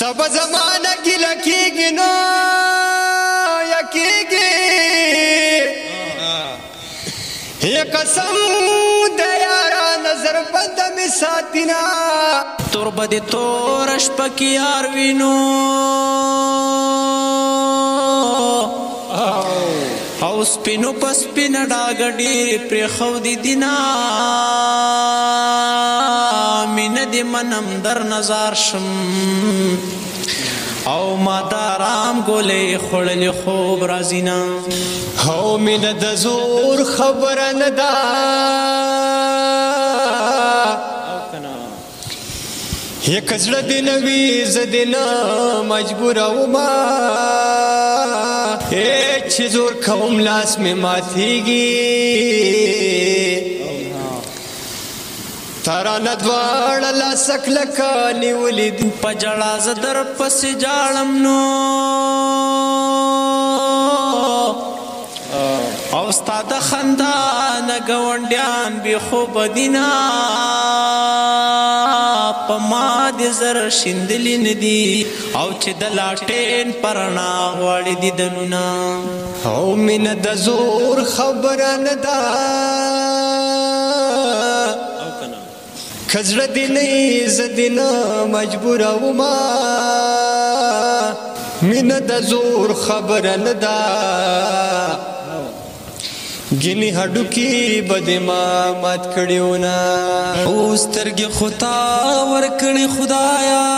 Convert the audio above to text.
सब जमाना की लकी गिनो यकी ये कसम दे यारा नजर बंद में साथिना तुरबद तो रश्प की यार विनो उस पिनो पस पिन डागडी प्रे खौदी दिना दी मनम दर नजार शम او ما دارام گوله خوڑل خوب رازینا او من دزور خبرن دا یک زر دن ویز دن مجبور او ما ایچ زور کوم لاس میں ماتیگی तारा नदवाड़ ला सकल कानी उली दिन पजड़ा जदर पस जालम नो औस्ताद खंदान गवंड्यान भी खूब दिना पमाद जर शिंदलिन दी औच दलाटेन परना वाली दी दनुना औ मिन दजूर खबरन दा खजर दिन दिन मजबूर उमा मिन दजूर खबर नदा गिनी हडुकी बदमा मत कड़ियोना उस तरगे खुदा वर कड़ी खुदाया